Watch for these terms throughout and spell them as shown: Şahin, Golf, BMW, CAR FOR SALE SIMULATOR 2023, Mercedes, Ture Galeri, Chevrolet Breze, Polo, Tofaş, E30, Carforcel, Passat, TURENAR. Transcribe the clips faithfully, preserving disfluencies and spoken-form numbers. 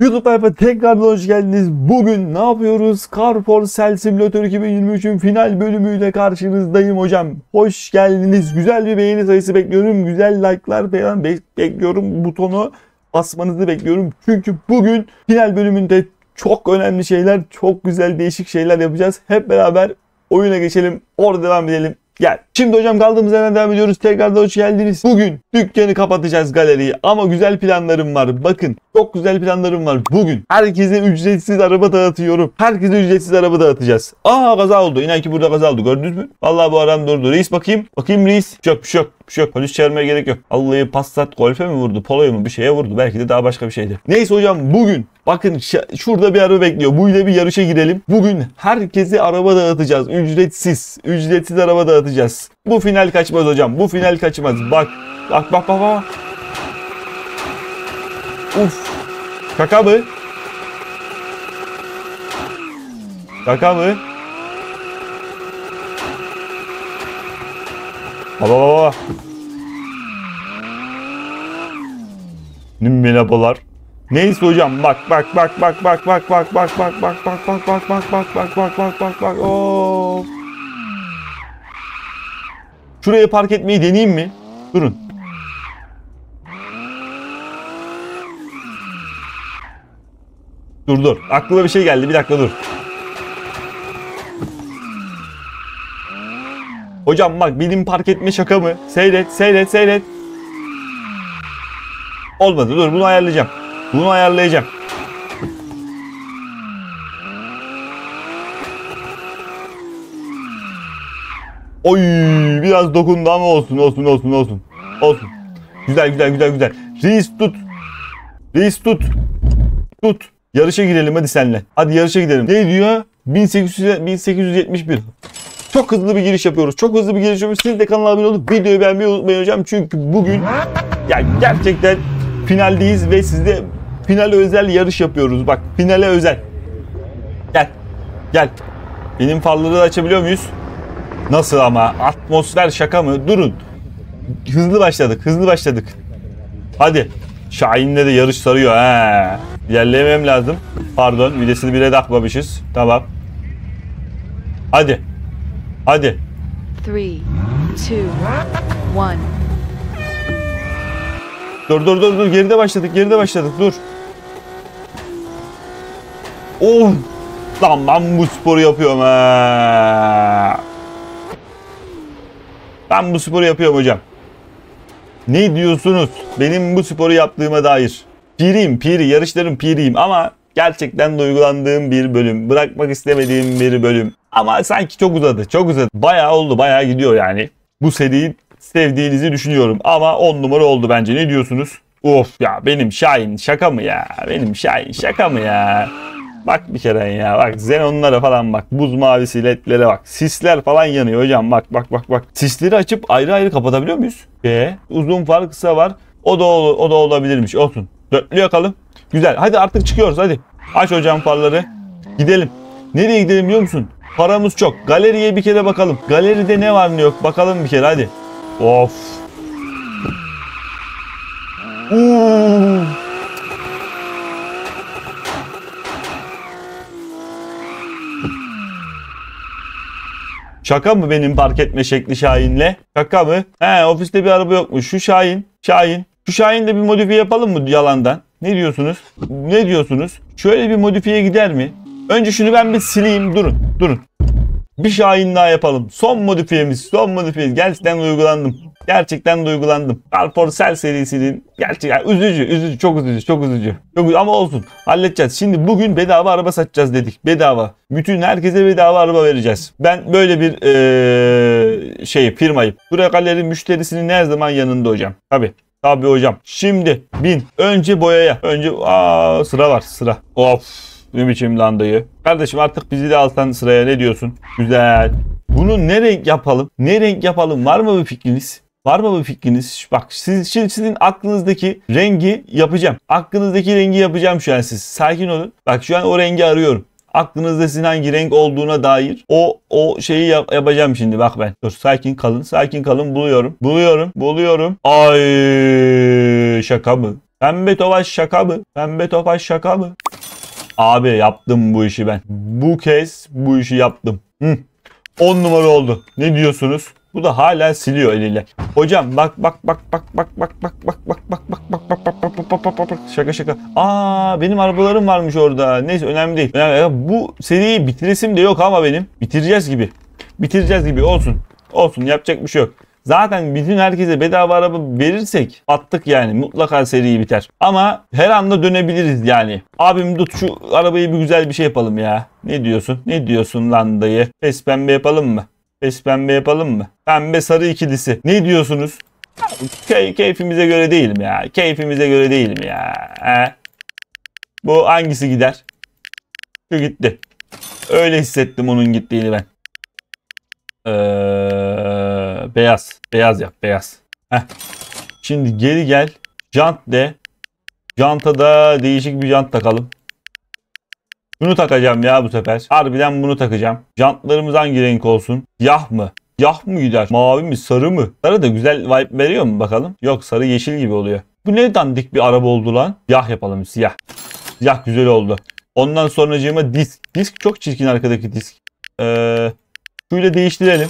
YouTube sayfa tekrardan hoş geldiniz. Bugün ne yapıyoruz? Carpool Simulator iki bin yirmi üçün final bölümüyle karşınızdayım hocam. Hoş geldiniz. Güzel bir beğeni sayısı bekliyorum. Güzel like'lar falan be bekliyorum. Butonu basmanızı bekliyorum. Çünkü bugün final bölümünde çok önemli şeyler, çok güzel değişik şeyler yapacağız. Hep beraber oyuna geçelim. Orada devam edelim. Gel. Şimdi hocam kaldığımız yerden devam ediyoruz. Tekrardan hoş geldiniz. Bugün dükkanı kapatacağız, galeriyi. Ama güzel planlarım var. Bakın çok güzel planlarım var. Bugün herkese ücretsiz araba dağıtıyorum. Herkese ücretsiz araba dağıtacağız. Aa kaza oldu. İnan ki burada kaza oldu. Gördünüz mü? Vallahi bu adam durdu. Reis bakayım. Bakayım reis. Şok şok. Bir şey yok. Polis çağırmaya gerek yok. Allah'ı Passat Golf'e mi vurdu? Polo'ya mı? Bir şeye vurdu. Belki de daha başka bir şeydi. Neyse hocam bugün bakın şurada bir araba bekliyor. Bu ile bir yarışa girelim. Bugün herkese araba dağıtacağız. Ücretsiz. Ücretsiz araba dağıtacağız. Bu final kaçmaz hocam. Bu final kaçmaz. Bak. Bak bak bak bak. Uf. Kaka mı? Kaka mı? Baba baba. Merhabalar. Neyse hocam bak bak bak bak bak bak bak bak bak bak bak bak bak bak bak bak bak bak bak bak. Of. Şuraya park etmeyi deneyeyim mi? Durun. Dur dur. Aklıma bir şey geldi. Bir dakika dur. Hocam bak benim park etme şaka mı? Seyret, seyret, seyret. Olmadı. Dur bunu ayarlayacağım. Bunu ayarlayacağım. Oy, biraz dokundu ama olsun, olsun, olsun, olsun. Olsun. Güzel, güzel, güzel, güzel. Reis tut. Reis tut. Tut. Yarışa girelim hadi senle. Hadi yarışa gidelim. Ne diyor? bin sekiz yüz, bin sekiz yüz yetmiş bir. Çok hızlı bir giriş yapıyoruz. Çok hızlı bir giriş yapıyoruz. Siz de kanala abone olup videoyu beğenmeyi unutmayın hocam. Çünkü bugün ya gerçekten finaldeyiz ve sizde finale özel yarış yapıyoruz. Bak finale özel. Gel. Gel. Benim farları da açabiliyor muyuz? Nasıl ama? Atmosfer şaka mı? Durun. Hızlı başladık. Hızlı başladık. Hadi. Şahin'le de yarış sarıyor. He. İlerlemem lazım. Pardon. Videsini bile takmamışız. Tamam. Hadi. Hadi. üç, iki, bir. Dur dur dur dur. Geride başladık. Geride başladık. Dur. Oh. Lan ben bu sporu yapıyorum ha. Ben bu sporu yapıyorum hocam. Ne diyorsunuz? Benim bu sporu yaptığıma dair. Piriyim, piri. Yarışların piriyim ama gerçekten duygulandığım bir bölüm. Bırakmak istemediğim bir bölüm. Ama sanki çok uzadı, çok uzadı. Bayağı oldu, bayağı gidiyor yani. Bu seriyi sevdiğinizi düşünüyorum. Ama on numara oldu bence. Ne diyorsunuz? Of ya benim Şahin şaka mı ya? Benim Şahin şaka mı ya? Bak bir kere ya. Bak xenonlara falan bak. Buz mavisi ledlere bak. Sisler falan yanıyor hocam. Bak bak bak bak. Sisleri açıp ayrı ayrı kapatabiliyor muyuz? E, uzun var, kısa var. O da o da olabilirmiş. Olsun. Dörtlü yakalım. Güzel. Hadi artık çıkıyoruz hadi. Aç hocam farları. Gidelim. Nereye gidelim biliyor musun? Paramız çok. Galeriye bir kere bakalım. Galeride ne var ne yok bakalım bir kere hadi. Of. Oo. Şaka mı benim park etme şekli Şahin'le? Şaka mı? He ofiste bir araba yokmuş. Şu Şahin. Şahin. Şu Şahin'le bir modifiye yapalım mı yalandan? Ne diyorsunuz? Ne diyorsunuz? Şöyle bir modifiye gider mi? Önce şunu ben bir sileyim. Durun. Durun. Bir Şahin daha yapalım. Son modifiyemiz. Son modifiyemiz. Gerçekten duygulandım. Gerçekten duygulandım. Carpool serisinin gerçekten üzücü. Üzücü. Çok üzücü. Çok üzücü. Çok üzücü. Ama olsun. Halledeceğiz. Şimdi bugün bedava araba satacağız dedik. Bedava. Bütün herkese bedava araba vereceğiz. Ben böyle bir ee, şey firmayı. Ture Galeri müşterisinin her zaman yanında hocam. Tabii. Tabii hocam. Şimdi bin. Önce boyaya. Önce aa, sıra var. Sıra. Of. Ne biçim lan dayı. Kardeşim artık bizi de alsan sıraya ne diyorsun? Güzel. Bunu ne renk yapalım? Ne renk yapalım? Var mı bir fikriniz? Var mı bir fikriniz? Bak siz, şimdi sizin aklınızdaki rengi yapacağım. Aklınızdaki rengi yapacağım şu an siz. Sakin olun. Bak şu an o rengi arıyorum. Aklınızda sizin hangi renk olduğuna dair o o şeyi yap yapacağım şimdi bak ben. Dur sakin kalın. Sakin kalın. Buluyorum. Buluyorum. Buluyorum. Ay şaka mı? Pembe Tofaş şaka mı? Pembe Tofaş şaka mı? Abi yaptım bu işi ben. Bu kez bu işi yaptım. Hı. on numara oldu. Ne diyorsunuz? Bu da hala siliyor eliyle. Hocam bak bak bak bak bak bak bak bak bak bak bak bak bak bak bak bak bak şaka şaka. Aa benim arabalarım varmış orada. Neyse önemli değil. Önemli. Bu seriyi bitiresim de yok ama benim. Bitireceğiz gibi. Bitireceğiz gibi olsun. Olsun yapacak bir şey yok. Zaten bütün herkese bedava araba verirsek attık yani. Mutlaka seri biter. Ama her anda dönebiliriz yani. Abim tut şu arabayı bir güzel bir şey yapalım ya. Ne diyorsun? Ne diyorsun lan dayı? Pes pembe yapalım mı? Pes pembe yapalım mı? Pembe sarı ikilisi. Ne diyorsunuz? Key, keyfimize göre değilim ya. Keyfimize göre değilim ya. He? Bu hangisi gider? Şu gitti. Öyle hissettim onun gittiğini ben. Ee, beyaz. Beyaz yap. Beyaz. Heh. Şimdi geri gel. Jant de. Janta da değişik bir jant takalım. Bunu takacağım ya bu sefer. Harbiden bunu takacağım. Jantlarımız hangi renk olsun? Yah mı? Yah mı gider? Mavi mi? Sarı mı? Sarı da güzel vibe veriyor mu bakalım? Yok sarı yeşil gibi oluyor. Bu ne dandik bir araba oldu lan? Yah yapalım siyah. Siyah güzel oldu. Ondan sonracığıma disk. Disk çok çirkin arkadaki disk. Ee, şöyle değiştirelim.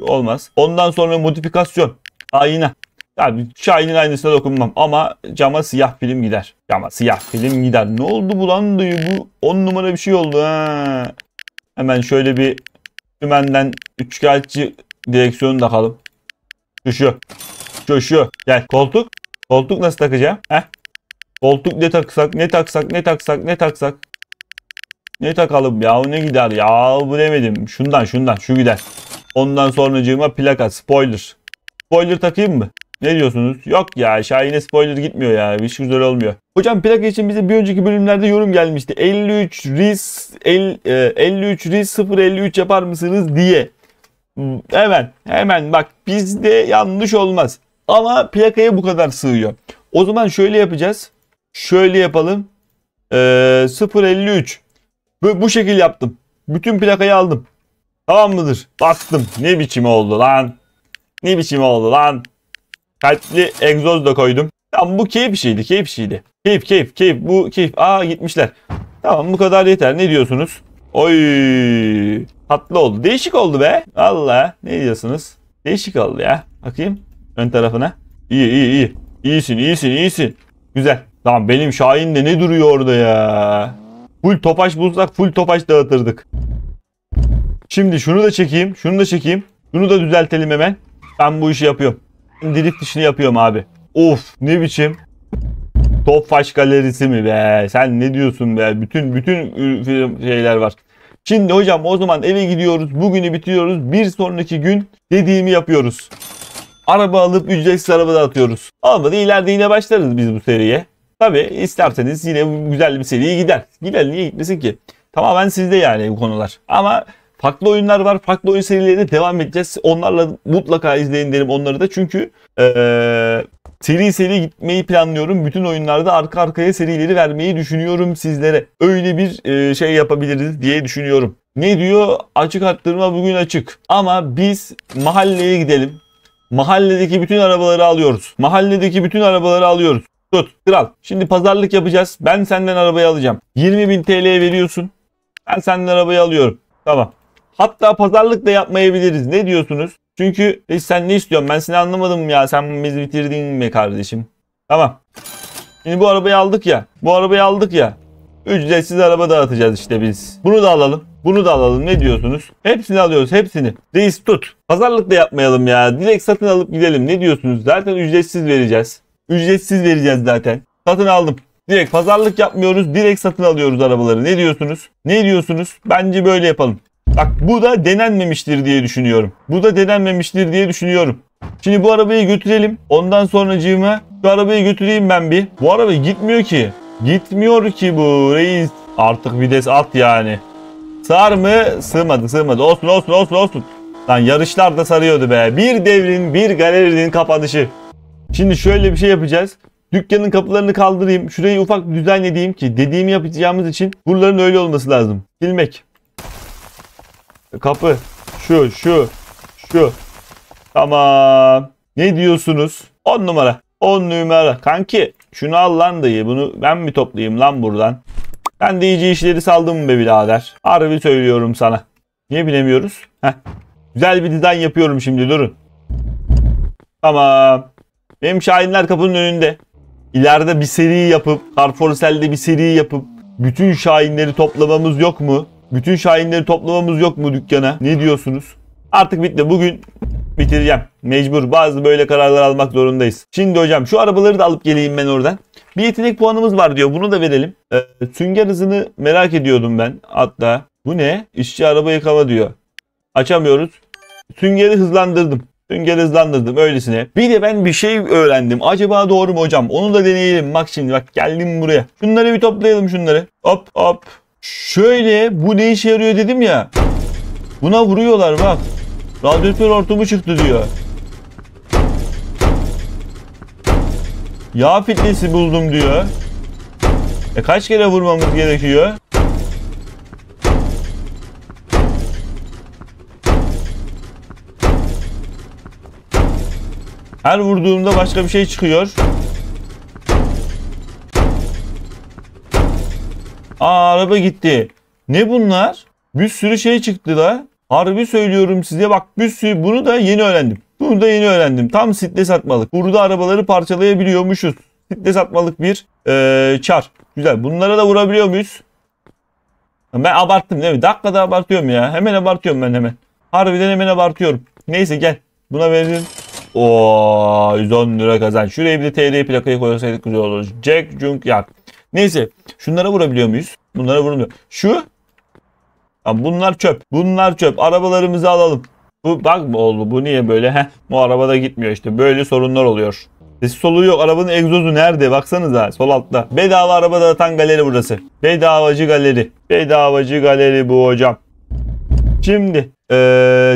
Olmaz. Ondan sonra modifikasyon. Ayna. Yani Şahin'in aynısına dokunmam ama cama siyah film gider. Cama siyah film gider. Ne oldu bu lan dayı? Bu on numara bir şey oldu ha. Hemen şöyle bir tümenden üçkağıtçı direksiyonu takalım. Şu şu. Şu şu. Gel koltuk. Koltuk nasıl takacağım? Heh. Koltuk ne taksak ne taksak ne taksak ne taksak. Ne takalım ya ne gider ya bu demedim. Şundan şundan şu gider. Ondan sonracığıma plaka spoiler. Spoiler takayım mı? Ne diyorsunuz? Yok ya Şahin'e spoiler gitmiyor ya. Hiç güzel olmuyor. Hocam plaka için bize bir önceki bölümlerde yorum gelmişti. elli üç R I S elli üç R I S sıfır elli üç yapar mısınız diye. Hemen hemen bak bizde yanlış olmaz. Ama plakaya bu kadar sığıyor. O zaman şöyle yapacağız. Şöyle yapalım. Ee, sıfır elli üç. Bu, bu şekil yaptım. Bütün plakayı aldım. Tamam mıdır? Bastım. Ne biçim oldu lan? Ne biçim oldu lan? Kalpli egzoz da koydum. Tamam bu keyif bir şeydi. Keyif bir şeydi. Keyif keyif keyif. Bu keyif. Aa gitmişler. Tamam bu kadar yeter. Ne diyorsunuz? Oy. Tatlı oldu. Değişik oldu be. Valla. Ne diyorsunuz? Değişik oldu ya. Bakayım. Ön tarafına. İyi iyi iyi. İyisin iyisin iyisin. Güzel. Tamam benim Şahin de ne duruyor orada ya. Full Tofaş bulsak full Tofaş dağıtırdık. Şimdi şunu da çekeyim. Şunu da çekeyim. Şunu da düzeltelim hemen. Ben bu işi yapıyorum. Drift işini yapıyorum abi. Of ne biçim. Tofaş galerisi mi be? Sen ne diyorsun be? Bütün bütün şeyler var. Şimdi hocam o zaman eve gidiyoruz. Bugünü bitiriyoruz. Bir sonraki gün dediğimi yapıyoruz. Araba alıp ücretsiz araba dağıtıyoruz. Olmadı ileride yine başlarız biz bu seriye. Tabi isterseniz yine güzel bir seriye gider. Gider niye gitmesin ki? Tamamen sizde yani bu konular. Ama... Farklı oyunlar var. Farklı oyun serilerine devam edeceğiz. Onlarla mutlaka izleyin derim onları da. Çünkü ee, seri seri gitmeyi planlıyorum. Bütün oyunlarda arka arkaya serileri vermeyi düşünüyorum sizlere. Öyle bir ee, şey yapabiliriz diye düşünüyorum. Ne diyor? Açık arttırma bugün açık. Ama biz mahalleye gidelim. Mahalledeki bütün arabaları alıyoruz. Mahalledeki bütün arabaları alıyoruz. Tut kral. Şimdi pazarlık yapacağız. Ben senden arabayı alacağım. yirmi bin T L veriyorsun. Ben senden arabayı alıyorum. Tamam. Hatta pazarlık da yapmayabiliriz. Ne diyorsunuz? Çünkü e, sen ne istiyorsun? Ben seni anlamadım ya. Sen bizi bitirdin mi kardeşim? Tamam. Şimdi bu arabayı aldık ya. Bu arabayı aldık ya. Ücretsiz araba dağıtacağız işte biz. Bunu da alalım. Bunu da alalım. Ne diyorsunuz? Hepsini alıyoruz. Hepsini. Reis tut. Pazarlık da yapmayalım ya. Direkt satın alıp gidelim. Ne diyorsunuz? Zaten ücretsiz vereceğiz. Ücretsiz vereceğiz zaten. Satın aldım. Direkt pazarlık yapmıyoruz. Direkt satın alıyoruz arabaları. Ne diyorsunuz? Ne diyorsunuz? Bence böyle yapalım. Bak bu da denenmemiştir diye düşünüyorum. Bu da denenmemiştir diye düşünüyorum. Şimdi bu arabayı götürelim. Ondan sonracığıma şu arabayı götüreyim ben bir. Bu araba gitmiyor ki. Gitmiyor ki bu reis. Artık vites at yani. Sar mı? Sığmadı sığmadı. Olsun olsun olsun olsun. Lan yarışlar da sarıyordu be. Bir devrin bir galerinin kapanışı. Şimdi şöyle bir şey yapacağız. Dükkanın kapılarını kaldırayım. Şurayı ufak bir düzen edeyim ki dediğimi yapacağımız için buraların öyle olması lazım. Silmek. Kapı. Şu, şu, şu. Tamam. Ne diyorsunuz? on numara. on numara. Kanki Şunu al lan dayı, bunu ben mi toplayayım lan buradan? Ben D C işleri saldım be birader. Harbi söylüyorum sana. Niye bilemiyoruz? Heh. Güzel bir dizayn yapıyorum şimdi, durun. Tamam. Benim Şahinler kapının önünde. İleride bir seri yapıp, Carforcel'de bir seri yapıp bütün Şahinleri toplamamız yok mu? Bütün Şahinleri toplamamız yok mu dükkana? Ne diyorsunuz? Artık bitti. Bugün bitireceğim. Mecbur. Bazı böyle kararlar almak zorundayız. Şimdi hocam şu arabaları da alıp geleyim ben oradan. Bir yetenek puanımız var diyor. Bunu da verelim. Ee, sünger hızını merak ediyordum ben hatta. Bu ne? İşçi araba yıkama diyor. Açamıyoruz. Süngeri hızlandırdım. Süngeri hızlandırdım öylesine. Bir de ben bir şey öğrendim. Acaba doğru mu hocam? Onu da deneyelim. Bak şimdi bak geldim buraya. Şunları bir toplayalım şunları. Hop hop. Şöyle bu ne işe yarıyor dedim ya. Buna vuruyorlar bak. Radyatör hortumu çıktı diyor. Yağ filtresi buldum diyor. E kaç kere vurmamız gerekiyor? Her vurduğumda başka bir şey çıkıyor. Aa araba gitti. Ne bunlar? Bir sürü şey çıktı da. Harbi söylüyorum size bak bir sürü. Bunu da yeni öğrendim. Bunu da yeni öğrendim. Tam stres atmalık. Burada arabaları parçalayabiliyormuşuz. Stres atmalık bir ee, çar. Güzel. Bunlara da vurabiliyor muyuz? Ben abarttım değil mi? Dakikada abartıyorum ya. Hemen abartıyorum ben hemen. Harbiden hemen abartıyorum. Neyse gel. Buna verelim. Ooo yüz on lira kazan. Şuraya bir de T R plakayı koysaydık güzel olur. Jack Junk Yak. Neyse. Şunlara vurabiliyor muyuz? Bunlara vurmuyor. Şu. Ya bunlar çöp. Bunlar çöp. Arabalarımızı alalım. Bu bak mı oldu? Bu niye böyle? Heh, bu arabada gitmiyor işte. Böyle sorunlar oluyor. Ses soluğu yok. Arabanın egzozu nerede? Baksanıza. Sol altta. Bedava arabada atan galeri burası. Bedavacı galeri. Bedavacı galeri bu hocam. Şimdi. Ee,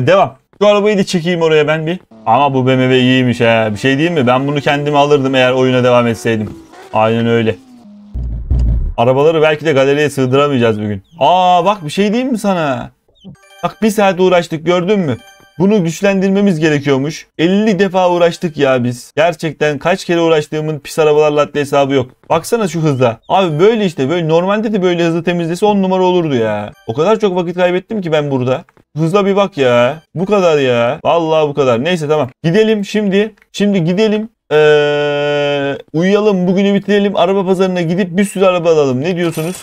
devam. Şu arabayı da çekeyim oraya ben bir. Ama bu B M W iyiymiş he. Bir şey değil mi? Ben bunu kendime alırdım eğer oyuna devam etseydim. Aynen öyle. Arabaları belki de galeriye sığdıramayacağız bugün. Aa bak bir şey diyeyim mi sana? Bak bir saat uğraştık gördün mü? Bunu güçlendirmemiz gerekiyormuş. elli defa uğraştık ya biz. Gerçekten kaç kere uğraştığımın pis arabalarla adli hesabı yok. Baksana şu hızla. Abi böyle işte böyle normalde de böyle hızlı temizlese on numara olurdu ya. O kadar çok vakit kaybettim ki ben burada. Hızla bir bak ya. Bu kadar ya. Vallahi bu kadar. Neyse tamam. Gidelim şimdi. Şimdi gidelim. Ee, uyuyalım. Bugünü bitirelim. Araba pazarına gidip bir sürü araba alalım. Ne diyorsunuz?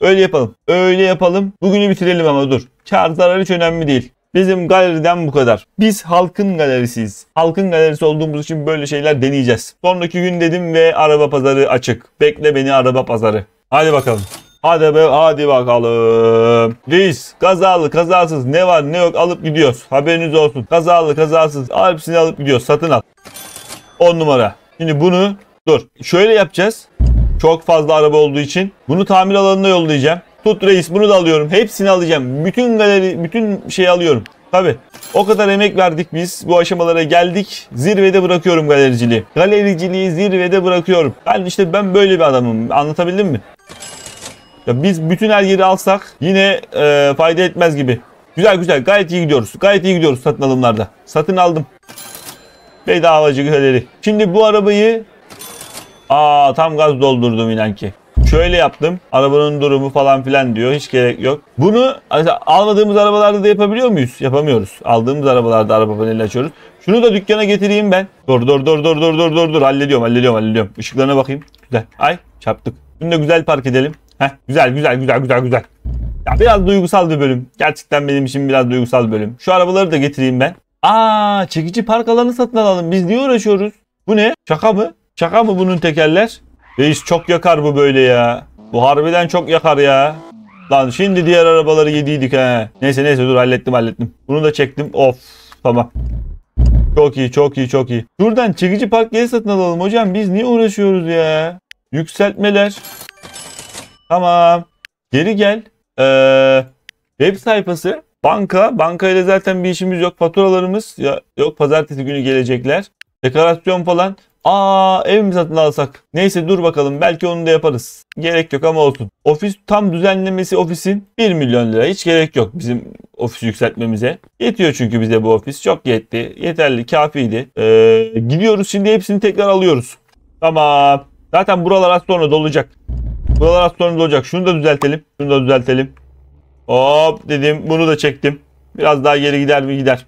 Öyle yapalım. Öyle yapalım. Bugünü bitirelim ama dur. Kar zarar hiç önemli değil. Bizim galeriden bu kadar. Biz halkın galerisiyiz. Halkın galerisi olduğumuz için böyle şeyler deneyeceğiz. Sonraki gün dedim ve araba pazarı açık. Bekle beni araba pazarı. Hadi bakalım. Hadi be, hadi bakalım. Reis kazalı kazasız ne var ne yok alıp gidiyoruz. Haberiniz olsun. Kazalı kazasız hepsini alıp gidiyoruz. Satın al. on numara. Şimdi bunu dur. Şöyle yapacağız. Çok fazla araba olduğu için. Bunu tamir alanına yollayacağım. Tut reis bunu da alıyorum. Hepsini alacağım. Bütün galeri, bütün şeyi alıyorum. Tabii. O kadar emek verdik biz. Bu aşamalara geldik. Zirvede bırakıyorum galericiliği. Galericiliği zirvede bırakıyorum. Ben işte ben böyle bir adamım. Anlatabildim mi? Ya biz bütün her yeri alsak yine e, fayda etmez gibi. Güzel güzel. Gayet iyi gidiyoruz. Gayet iyi gidiyoruz satın alımlarda. Satın aldım. Bedavacı galeri. Şimdi bu arabayı aa tam gaz doldurdum inan ki. Şöyle yaptım. Arabanın durumu falan filan diyor. Hiç gerek yok. Bunu almadığımız arabalarda da yapabiliyor muyuz? Yapamıyoruz. Aldığımız arabalarda araba paneli açıyoruz. Şunu da dükkana getireyim ben. Dur dur dur dur dur dur dur dur. Hallediyorum hallediyorum hallediyorum. Işıklarına bakayım. Güzel. Ay çarptık. Bunu da güzel park edelim. Heh, güzel güzel güzel güzel güzel. Ya biraz duygusal bir bölüm. Gerçekten benim için biraz duygusal bir bölüm. Şu arabaları da getireyim ben. Aa çekici park alanı satın alalım. Biz niye uğraşıyoruz? Bu ne? Şaka mı? Şaka mı bunun tekerler? Reis çok yakar bu böyle ya. Bu harbiden çok yakar ya. Lan şimdi diğer arabaları yediydik he. Neyse neyse dur hallettim hallettim. Bunu da çektim. Of tamam. Çok iyi çok iyi çok iyi. Şuradan çekici park yeri satın alalım hocam. Biz niye uğraşıyoruz ya? Yükseltmeler. Tamam. Geri gel. Ee, web sayfası. Banka. Bankayla zaten bir işimiz yok. Faturalarımız ya, yok. Pazartesi günü gelecekler. Dekorasyon falan. Aa ev mi satın alsak? Neyse dur bakalım belki onu da yaparız. Gerek yok ama olsun. Ofis tam düzenlemesi ofisin bir milyon lira. Hiç gerek yok bizim ofisi yükseltmemize. Yetiyor çünkü bize bu ofis. Çok yetti. Yeterli kafiydi. Ee, gidiyoruz şimdi hepsini tekrar alıyoruz. Tamam. Zaten buralar az sonra dolacak. Buralar az sonra dolacak. Şunu da düzeltelim. Şunu da düzeltelim. Hop dedim. Bunu da çektim. Biraz daha geri gider mi? Gider.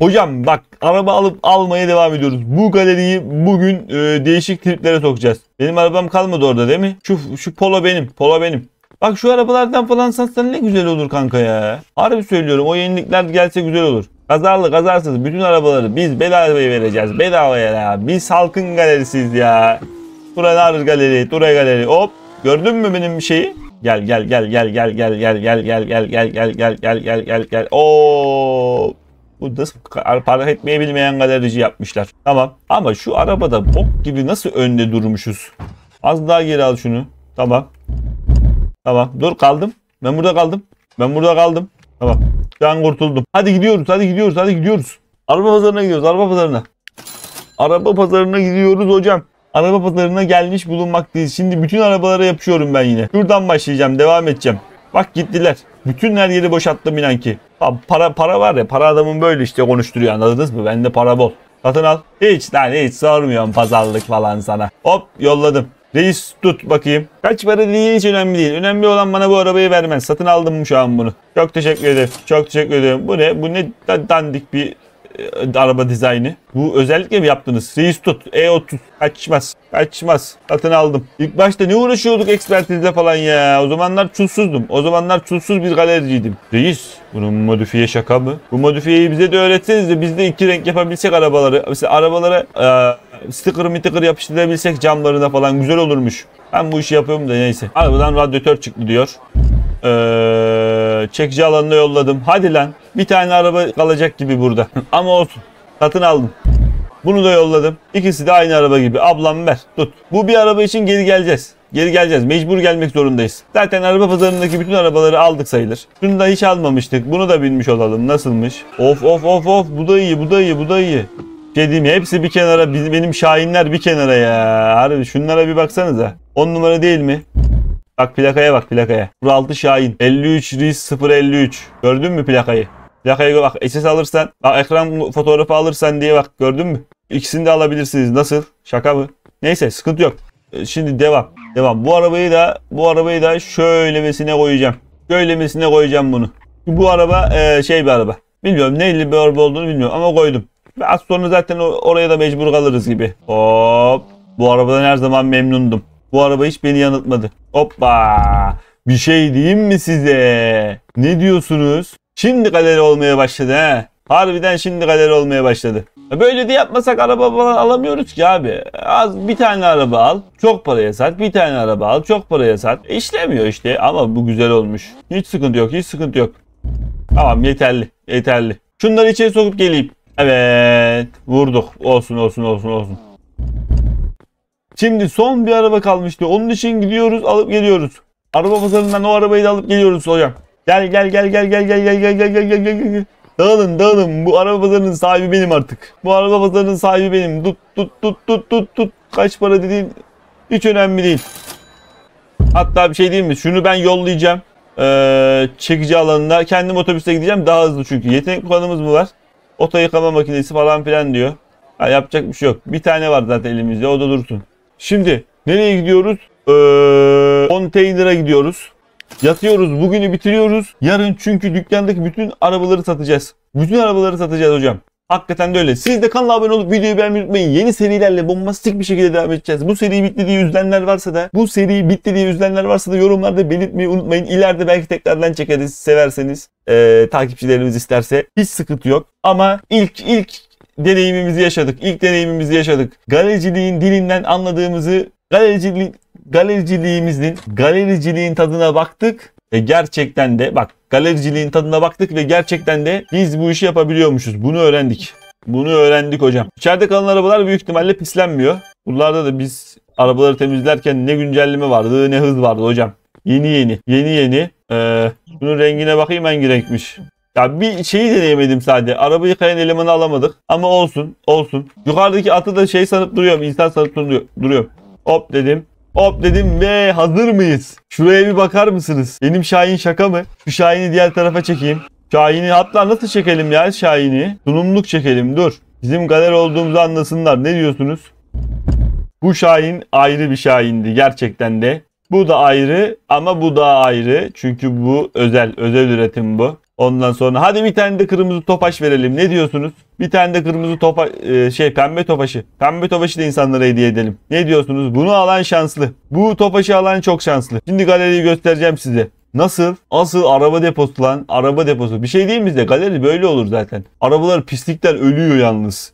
Hocam bak, araba alıp almaya devam ediyoruz. Bu galeriyi bugün e, değişik triplere sokacağız. Benim arabam kalmadı orada değil mi? Şu şu Polo benim. Polo benim. Bak şu arabalardan falan satsan ne güzel olur kanka ya. Harbi söylüyorum, o yenilikler gelse güzel olur. Kazarlı kazarsız bütün arabaları biz bedavaya vereceğiz. Bedavaya ya. Biz halkın galerisiyiz ya. TURENAR galeri, TURE galeri. Hop. Gördün mü benim şeyi? Gel gel gel gel gel gel gel gel gel gel gel gel gel gel gel gel gel. Oo. Bu nasıl para etmeyi bilmeyen galerici yapmışlar. Tamam. Ama şu arabada bok gibi nasıl önde durmuşuz? Az daha geri al şunu. Tamam. Tamam. Dur, kaldım. Ben burada kaldım. Ben burada kaldım. Tamam. Şu an kurtuldum. Hadi gidiyoruz. Hadi gidiyoruz. Hadi gidiyoruz. Araba pazarına gidiyoruz. Araba pazarına. Araba pazarına gidiyoruz hocam. Araba pazarına gelmiş bulunmaktayız. Şimdi bütün arabalara yapışıyorum ben yine. Şuradan başlayacağım. Devam edeceğim. Bak gittiler. Bütün her yeri boşalttım inan ki. Para, para var ya. Para adamın böyle işte konuşturuyor. Anladınız mı? Bende para bol. Satın al. Hiç lan hiç sormuyorum pazarlık falan sana. Hop yolladım. Reis tut bakayım. Kaç para değil hiç önemli değil. Önemli olan bana bu arabayı vermen. Satın aldım şu an bunu. Çok teşekkür ederim. Çok teşekkür ederim. Bu ne? Bu ne dandik bir e, araba dizaynı. Bu özellikle mi yaptınız? Reis tut. E otuz. Kaçmaz. Kaçmaz. Satın aldım. İlk başta ne uğraşıyorduk ekspertizle falan ya. O zamanlar çulsuzdum. O zamanlar çulsuz bir galericiydim. Reis. Bunun modifiye şaka mı? Bu modifiyeyi bize de öğretseniz de biz de iki renk yapabilsek arabaları. Mesela arabalara... E, sticker mi sticker yapıştırabilsek camlarına falan güzel olurmuş. Ben bu işi yapıyorum da neyse. Arabadan radyatör çıktı diyor. Ee, çekici alanına yolladım. Hadi lan. Bir tane araba kalacak gibi burada. Ama olsun. Satın aldım. Bunu da yolladım. İkisi de aynı araba gibi. Ablam ver. Tut. Bu bir araba için geri geleceğiz. Geri geleceğiz. Mecbur gelmek zorundayız. Zaten araba pazarındaki bütün arabaları aldık sayılır. Şunu da hiç almamıştık. Bunu da binmiş olalım. Nasılmış? Of of of of. Bu da iyi. Bu da iyi. Bu da iyi. Dediğim hepsi bir kenara, benim Şahinler bir kenara ya. Harbi şunlara bir baksanıza. on numara değil mi? Bak plakaya bak plakaya. altı Şahin. elli üç Riz sıfır elli üç. Gördün mü plakayı? Plakaya bak, S S alırsan, bak ekran fotoğrafı alırsan diye bak, gördün mü? İkisini de alabilirsiniz. Nasıl? Şaka mı? Neyse sıkıntı yok. Şimdi devam. Devam. Bu arabayı da bu arabayı da şöylemesine koyacağım. Şöylemesine koyacağım bunu. Bu araba şey bir araba. Bilmiyorum neyli bir araba olduğunu bilmiyorum ama koydum. Ve az sonra zaten oraya da mecbur kalırız gibi. Hop. Bu arabadan her zaman memnundum. Bu araba hiç beni yanıltmadı. Hoppa. Bir şey diyeyim mi size? Ne diyorsunuz? Şimdi galeri olmaya başladı he. Harbiden şimdi galeri olmaya başladı. Böyle de yapmasak araba falan alamıyoruz ki abi. Az bir tane araba al. Çok paraya sat. Bir tane araba al. Çok paraya sat. E işlemiyor işte ama bu güzel olmuş. Hiç sıkıntı yok. Hiç sıkıntı yok. Tamam yeterli. Yeterli. Şunları içeri sokup geleyim. Evet vurduk, olsun olsun olsun olsun. Şimdi son bir araba kalmıştı, onun için gidiyoruz alıp geliyoruz. Araba pazarından o arabayı da alıp geliyoruz hocam. Gel gel gel gel gel gel gel gel gel gel gel gel. Dağılın dağılın, bu araba pazarının sahibi benim artık. Bu araba pazarının sahibi benim. Tut tut tut tut tut tut. Kaç para dediğin hiç önemli değil. Hatta bir şey diyeyim mi, şunu ben yollayacağım. Ee, çekici alanına kendim otobüste gideceğim, daha hızlı çünkü. Yetenek puanımız mı var? Oto yıkama makinesi falan filan diyor. Ha, yapacak bir şey yok. Bir tane var zaten elimizde. O da dursun. Şimdi nereye gidiyoruz? Ee, konteyner'a gidiyoruz. Yatıyoruz. Bugünü bitiriyoruz. Yarın çünkü dükkandaki bütün arabaları satacağız. Bütün arabaları satacağız hocam. Hakikaten de öyle. Siz de kanala abone olup videoyu beğenmeyi unutmayın. Yeni serilerle bombastik bir şekilde devam edeceğiz. Bu seri bitti diye üzülenler varsa da, bu seri bitti diye üzülenler varsa da yorumlarda belirtmeyi unutmayın. İleride belki tekrardan çekeriz. Severseniz, e, takipçilerimiz isterse hiç sıkıntı yok. Ama ilk ilk deneyimimizi yaşadık. İlk deneyimimizi yaşadık. Galericiliğin dilinden anladığımızı, galericilik galericiliğimizin, galericiliğin tadına baktık. Ve gerçekten de bak, galericiliğin tadına baktık ve gerçekten de biz bu işi yapabiliyormuşuz. Bunu öğrendik. Bunu öğrendik hocam. İçeride kalan arabalar büyük ihtimalle pislenmiyor. Buralarda da biz arabaları temizlerken ne güncelleme vardı ne hız vardı hocam. Yeni yeni. Yeni yeni. Ee, bunun rengine bakayım, hangi renkmiş. Ya bir şeyi deneyemedim sadece. Araba yıkayan elemanı alamadık. Ama olsun. Olsun. Yukarıdaki atı da şey sanıp duruyorum. İnsan sanıp duruyorum. Hop dedim. Hop dedim ve hazır mıyız? Şuraya bir bakar mısınız? Benim Şahin şaka mı? Şu Şahin'i diğer tarafa çekeyim. Şahin'i hatta nasıl çekelim ya Şahin'i? Sunumluk çekelim dur. Bizim galer olduğumuzu anlasınlar. Ne diyorsunuz? Bu Şahin ayrı bir Şahin'di gerçekten de. Bu da ayrı ama bu da ayrı. Çünkü bu özel. Özel üretim bu. Ondan sonra hadi bir tane de kırmızı Tofaş verelim. Ne diyorsunuz? Bir tane de kırmızı topa şey pembe Tofaş'ı. Pembe Tofaş'ı da insanlara hediye edelim. Ne diyorsunuz? Bunu alan şanslı. Bu Tofaş'ı alan çok şanslı. Şimdi galeriyi göstereceğim size. Nasıl? Asıl araba deposu lan. Araba deposu. Bir şey değil mi de galeri böyle olur zaten. Arabalar pislikler ölüyor yalnız.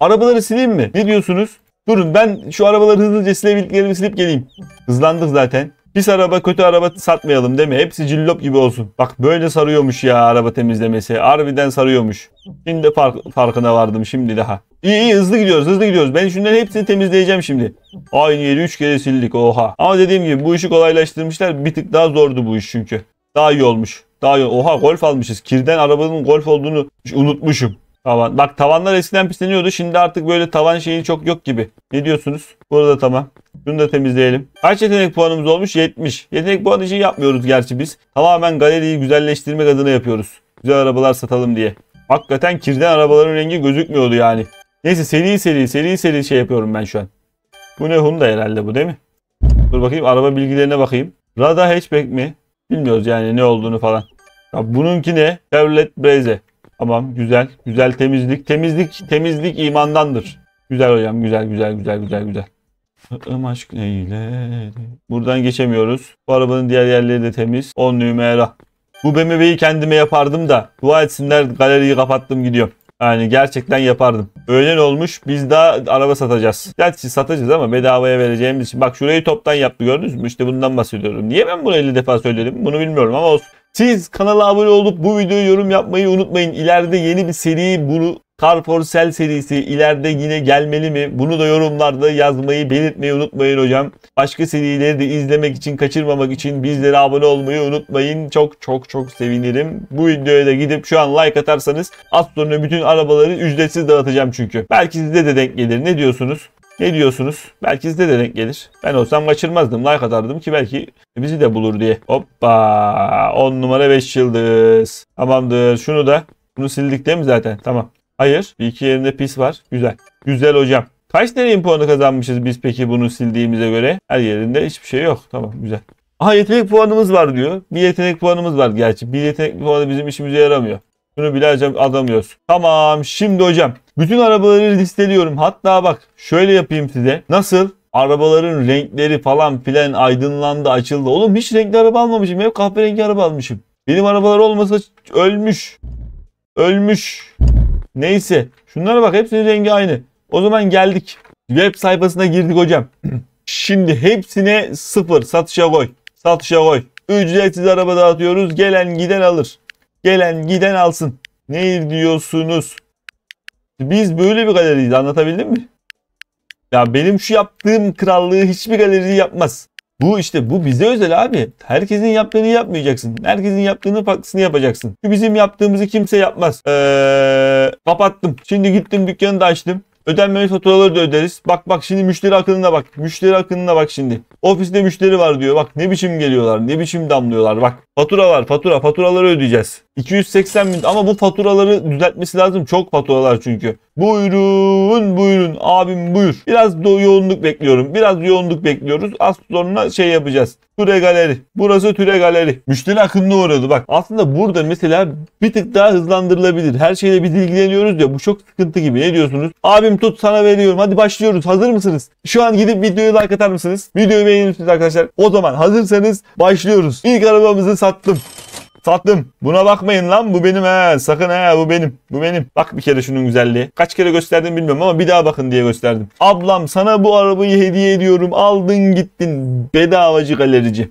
Arabaları sileyim mi? Ne diyorsunuz? Durun ben şu arabaları hızlıca silebildiklerimi silip geleyim. Hızlandık zaten. Pis araba, kötü araba satmayalım değil mi? Hepsi cillop gibi olsun. Bak böyle sarıyormuş ya araba temizlemesi. Harbiden sarıyormuş. Şimdi de fark, farkına vardım şimdi daha. İyi iyi hızlı gidiyoruz hızlı gidiyoruz. Ben şunların hepsini temizleyeceğim şimdi. Aynı yeri üç kere sildik oha. Ama dediğim gibi bu işi kolaylaştırmışlar. Bir tık daha zordu bu iş çünkü. Daha iyi olmuş. Daha iyi. Oha Golf almışız. Kirden arabanın Golf olduğunu unutmuşum. Tavan. Bak tavanlar eskiden pisleniyordu. Şimdi artık böyle tavan şeyi çok yok gibi. Ne diyorsunuz? Burada tamam. Bunu da temizleyelim. Kaç yetenek puanımız olmuş? yetmiş. Yetenek puanı için yapmıyoruz gerçi biz. Tamamen galeriyi güzelleştirmek adına yapıyoruz. Güzel arabalar satalım diye. Hakikaten kirden arabaların rengi gözükmüyordu yani. Neyse seri seri seri seri şey yapıyorum ben şu an. Bu ne Honda herhalde bu değil mi? Dur bakayım araba bilgilerine bakayım. Rada hatchback mi? Bilmiyoruz yani ne olduğunu falan. Ya bununki ne? Chevrolet Breze. Tamam güzel. Güzel temizlik. Temizlik temizlik imandandır. Güzel hocam güzel güzel güzel güzel güzel. Aşk neyle? Buradan geçemiyoruz. Bu arabanın diğer yerleri de temiz. on numara. Bu B M W'yi kendime yapardım da. Dua etsinler galeriyi kapattım gidiyorum. Yani gerçekten yapardım. Öğlen olmuş biz daha araba satacağız. Gerçi satacağız ama bedavaya vereceğimiz için. Bak şurayı toptan yaptı gördünüz mü? İşte bundan bahsediyorum. Niye ben bunu elli defa söyledim? Bunu bilmiyorum ama olsun. Siz kanala abone olup bu videoya yorum yapmayı unutmayın. İleride yeni bir seri bunu Car for Sale serisi ileride yine gelmeli mi? Bunu da yorumlarda yazmayı belirtmeyi unutmayın hocam. Başka serileri de izlemek için kaçırmamak için bizlere abone olmayı unutmayın. Çok çok çok sevinirim. Bu videoya da gidip şu an like atarsanız az sonra bütün arabaları ücretsiz dağıtacağım çünkü. Belki size de denk gelir. Ne diyorsunuz? Ne diyorsunuz? Belki size de denk gelir. Ben olsam kaçırmazdım. Like atardım ki belki bizi de bulur diye. Hoppa. on numara beş yıldız. Tamamdır. Şunu da. Bunu sildik değil mi zaten? Tamam. Hayır. Bir iki yerinde pis var. Güzel. Güzel hocam. Kaç deneyim puanı kazanmışız biz peki bunu sildiğimize göre? Her yerinde hiçbir şey yok. Tamam güzel. Aha yetenek puanımız var diyor. Bir yetenek puanımız var gerçi. Bir yetenek puanı bizim işimize yaramıyor. Bunu bile adamıyoruz. Tamam şimdi hocam. Bütün arabaları listeliyorum. Hatta bak şöyle yapayım size. Nasıl? Arabaların renkleri falan filan aydınlandı açıldı. Oğlum hiç renkli araba almamışım. Hep kahverengi araba almışım. Benim arabalar olmasa ölmüş. Ölmüş. Neyse. Şunlara bak hepsinin rengi aynı. O zaman geldik. Web sayfasına girdik hocam. Şimdi hepsine sıfır. Satışa koy. Satışa koy. Ücretsiz araba dağıtıyoruz. Gelen giden alır. Gelen giden alsın. Ne diyorsunuz? Biz böyle bir galeriyiz. Anlatabildim mi? Ya benim şu yaptığım krallığı hiçbir galeri yapmaz. Bu işte bu bize özel abi. Herkesin yaptığını yapmayacaksın. Herkesin yaptığını farklısını yapacaksın. Çünkü bizim yaptığımızı kimse yapmaz. Ee, kapattım. Şimdi gittim dükkanı da açtım. Ödenmemiş faturaları da öderiz. Bak bak şimdi müşteri akınına bak. Müşteri akınına bak şimdi. Ofiste müşteri var diyor. Bak ne biçim geliyorlar. Ne biçim damlıyorlar. Bak faturalar fatura. Faturaları ödeyeceğiz. iki yüz seksen bin ama bu faturaları düzeltmesi lazım. Çok faturalar çünkü. Buyurun buyurun abim buyur. Biraz yoğunluk bekliyorum. Biraz yoğunluk bekliyoruz. Az sonra şey yapacağız. Türe galeri. Burası Türe galeri. Müşteri akınına uğradı bak. Aslında burada mesela bir tık daha hızlandırılabilir. Her şeyle biz ilgileniyoruz ya. Bu çok sıkıntı gibi. Ne diyorsunuz? Abim tut sana veriyorum. Hadi başlıyoruz. Hazır mısınız? Şu an gidip videoyu like atar mısınız? Videoyu beğenir misiniz arkadaşlar? O zaman hazırsanız başlıyoruz. İlk arabamızı sattım. Sattım. Buna bakmayın lan. Bu benim he. Sakın he. Bu benim. Bu benim. Bak bir kere şunun güzelliği. Kaç kere gösterdim bilmiyorum ama bir daha bakın diye gösterdim. Ablam sana bu arabayı hediye ediyorum. Aldın gittin. Bedavacı galerici.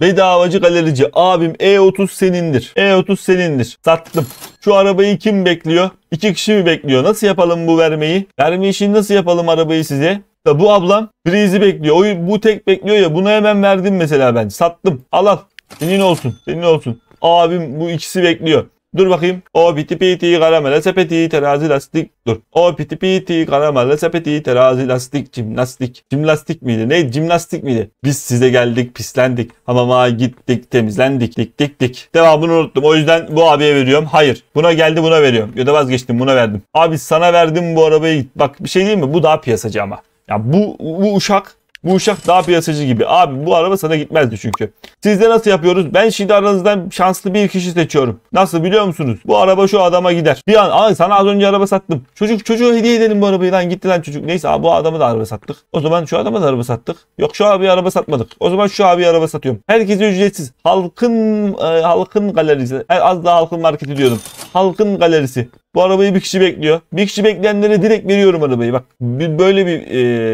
Bedavacı galerici. Abim E otuz senindir. E otuz senindir. Sattım. Şu arabayı kim bekliyor? İki kişi mi bekliyor? Nasıl yapalım bu vermeyi? Verme işini nasıl yapalım arabayı size? Da bu ablam Breeze'i bekliyor. O, bu tek bekliyor ya. Buna hemen verdim mesela ben. Sattım. Al al. Senin olsun. Senin olsun. Abim bu ikisi bekliyor. Dur bakayım. O piti piti karamele sepeti terazi lastik. Dur. O piti piti karamele sepeti terazi lastik. Cimnastik. Cimnastik miydi? Ne? Cimnastik miydi? Biz size geldik, pislendik. Hamama gittik, temizlendik. Dik dik dik. Devamını unuttum. O yüzden bu abiye veriyorum. Hayır. Buna geldi, buna veriyorum. Ya da vazgeçtim, buna verdim. Abi sana verdim bu arabayı. Bak bir şey diyeyim mi? Bu daha piyasacı ama. Ya bu, bu uşak... Bu uşak daha piyasacı gibi. Abi bu araba sana gitmezdi çünkü. Siz de nasıl yapıyoruz? Ben şimdi aranızdan şanslı bir kişi seçiyorum. Nasıl biliyor musunuz? Bu araba şu adama gider. Bir an ay sana az önce araba sattım. Çocuk çocuğu hediye edelim bu arabayı lan, gitti lan çocuk. Neyse abi, bu adama da araba sattık. O zaman şu adama da araba sattık. Yok şu abiye araba satmadık. O zaman şu abiye araba satıyorum. Herkese ücretsiz. Halkın e, halkın galerisi. Az daha halkın marketi diyordum. Halkın galerisi. Bu arabayı bir kişi bekliyor. Bir kişi bekleyenlere direkt veriyorum arabayı. Bak böyle bir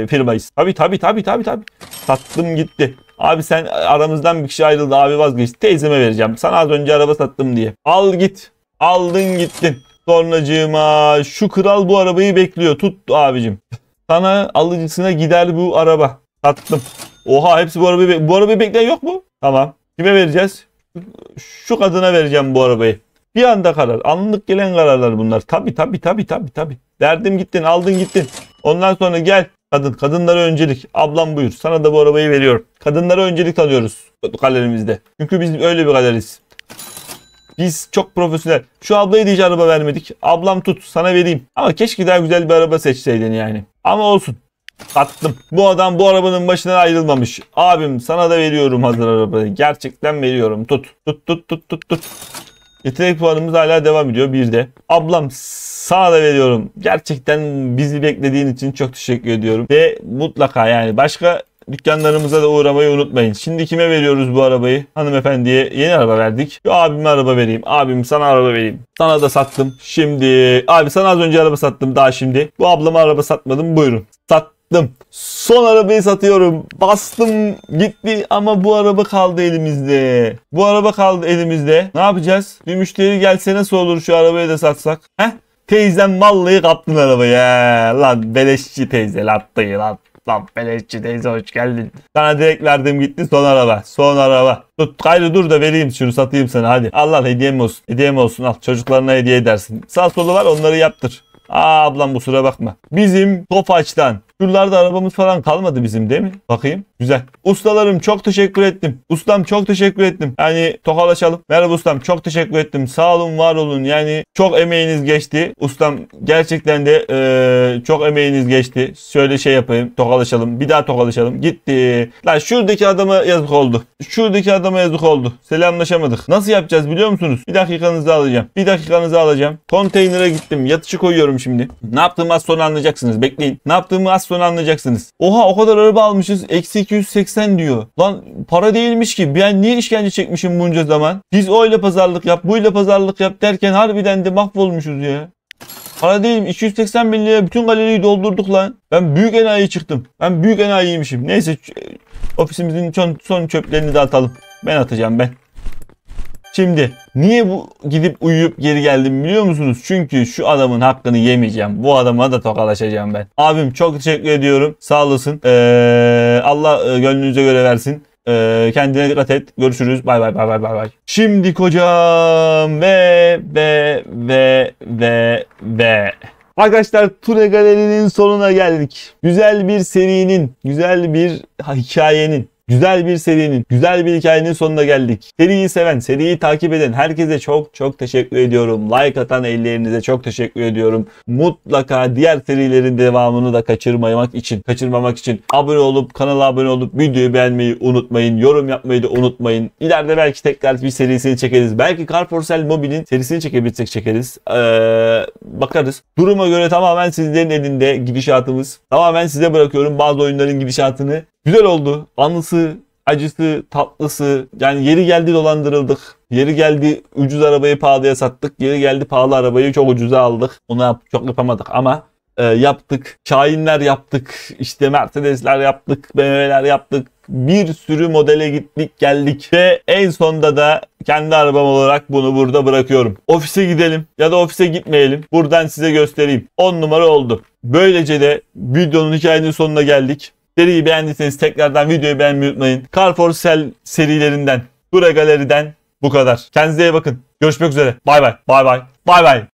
e, firmayız. Tabii tabii tabii tabii tabii. Sattım gitti. Abi sen aramızdan bir kişi ayrıldı. Abi vazgeçti. Teyzeme vereceğim. Sana az önce araba sattım diye. Al git. Aldın gittin. Sonracığıma şu kral bu arabayı bekliyor. Tut abicim. Sana alıcısına gider bu araba. Sattım. Oha hepsi bu arabayı bu arabayı bekleyen yok mu? Tamam. Kime vereceğiz? Şu kadına vereceğim bu arabayı. Bir anda karar. Anlık gelen kararlar bunlar. Tabi tabi tabi tabi tabi. Verdim gittin, aldın gittin. Ondan sonra gel kadın. Kadınlara öncelik. Ablam buyur. Sana da bu arabayı veriyorum. Kadınlara öncelik tanıyoruz galerimizde. Çünkü biz öyle bir galeriyiz. Biz çok profesyonel. Şu ablaya hiç araba vermedik. Ablam tut sana vereyim. Ama keşke daha güzel bir araba seçseydin yani. Ama olsun. Sattım. Bu adam bu arabanın başından ayrılmamış. Abim sana da veriyorum hazır arabayı. Gerçekten veriyorum. Tut. Tut tut tut tut tut. Yetenek puanımız hala devam ediyor bir de. Ablam sana da veriyorum. Gerçekten bizi beklediğin için çok teşekkür ediyorum. Ve mutlaka yani başka dükkanlarımıza da uğramayı unutmayın. Şimdi kime veriyoruz bu arabayı? Hanımefendiye yeni araba verdik. Şu abime araba vereyim. Abim sana araba vereyim. Sana da sattım. Şimdi abi sana az önce araba sattım daha şimdi. Bu ablama araba satmadım. Buyurun. Sattım. Son arabayı satıyorum. Bastım gitti ama bu araba kaldı elimizde. Bu araba kaldı elimizde. Ne yapacağız? Bir müşteri gelse nasıl olur şu arabayı da satsak? Heh? Teyzem vallahi kaptın arabayı. He. Lan beleşçi teyze lattayı lan. Lan beleşçi teyze hoş geldin. Sana direkt verdim gitti son araba. Son araba. Tut gayrı dur da vereyim şunu satayım sana hadi. Allah hediyem olsun. Hediyem olsun al. Çocuklarına hediye edersin. Sağ solu var onları yaptır. Aa ablam kusura bakma. Bizim Tofaş'tan. Şuralarda arabamız falan kalmadı bizim değil mi? Bakayım. Güzel. Ustalarım çok teşekkür ettim. Ustam çok teşekkür ettim. Yani tokalaşalım. Merhaba ustam çok teşekkür ettim. Sağ olun var olun. Yani çok emeğiniz geçti. Ustam gerçekten de ee, çok emeğiniz geçti. Şöyle şey yapayım. Tokalaşalım. Bir daha tokalaşalım. Gitti. Lan şuradaki adama yazık oldu. Şuradaki adama yazık oldu. Selamlaşamadık. Nasıl yapacağız biliyor musunuz? Bir dakikanızı alacağım. Bir dakikanızı alacağım. Konteynere gittim. Yatışı koyuyorum şimdi. Ne yaptığımı az sonra anlayacaksınız. Bekleyin. Ne yaptığımı az sonra anlayacaksınız. Oha o kadar araba almışız. Eksi iki yüz seksen diyor. Lan para değilmiş ki. Ben niye işkence çekmişim bunca zaman? Biz oyla pazarlık yap, buyla pazarlık yap derken harbiden de mahvolmuşuz ya. Para değilim. iki yüz seksen bin liraya bütün galeriyi doldurduk lan. Ben büyük enayi çıktım. Ben büyük enayiymişim. Neyse ofisimizin son çöplerini de atalım. Ben atacağım ben. Şimdi niye bu gidip uyuyup geri geldim biliyor musunuz? Çünkü şu adamın hakkını yemeyeceğim. Bu adama da tokalaşacağım ben. Abim çok teşekkür ediyorum. Sağ olasın. Ee, Allah gönlünüze göre versin. Ee, kendine dikkat et. Görüşürüz. Bay bay bay bay bay. Şimdi kocam ve ve ve ve ve. Arkadaşlar Ture Galeri'nin sonuna geldik. Güzel bir serinin, güzel bir hikayenin. Güzel bir serinin, güzel bir hikayenin sonuna geldik. Seriyi seven, seriyi takip eden herkese çok çok teşekkür ediyorum. Like atan ellerinize çok teşekkür ediyorum. Mutlaka diğer serilerin devamını da kaçırmamak için, kaçırmamak için abone olup, kanala abone olup videoyu beğenmeyi unutmayın. Yorum yapmayı da unutmayın. İleride belki tekrar bir serisini çekeriz. Belki Carporcel Mobil'in serisini çekebilsek çekeriz. Ee, bakarız. Duruma göre tamamen sizlerin elinde gidişatımız. Tamamen size bırakıyorum bazı oyunların gidişatını. Güzel oldu. Anısı, acısı, tatlısı. Yani yeri geldi dolandırıldık. Yeri geldi ucuz arabayı pahalıya sattık. Yeri geldi pahalı arabayı çok ucuza aldık. Ona çok yapamadık ama e, yaptık. Şahinler yaptık. İşte Mercedesler yaptık. B M W'ler yaptık. Bir sürü modele gittik geldik. Ve en sonda da kendi arabam olarak bunu burada bırakıyorum. Ofise gidelim ya da ofise gitmeyelim. Buradan size göstereyim. on numara oldu. Böylece de videonun hikayenin sonuna geldik. Seriyi beğendiyseniz tekrardan videoyu beğenmeyi unutmayın. Carforcel serilerinden, Ture Galeri'den bu kadar. Kendinize iyi bakın. Görüşmek üzere. Bay bay. Bay bay. Bay bay.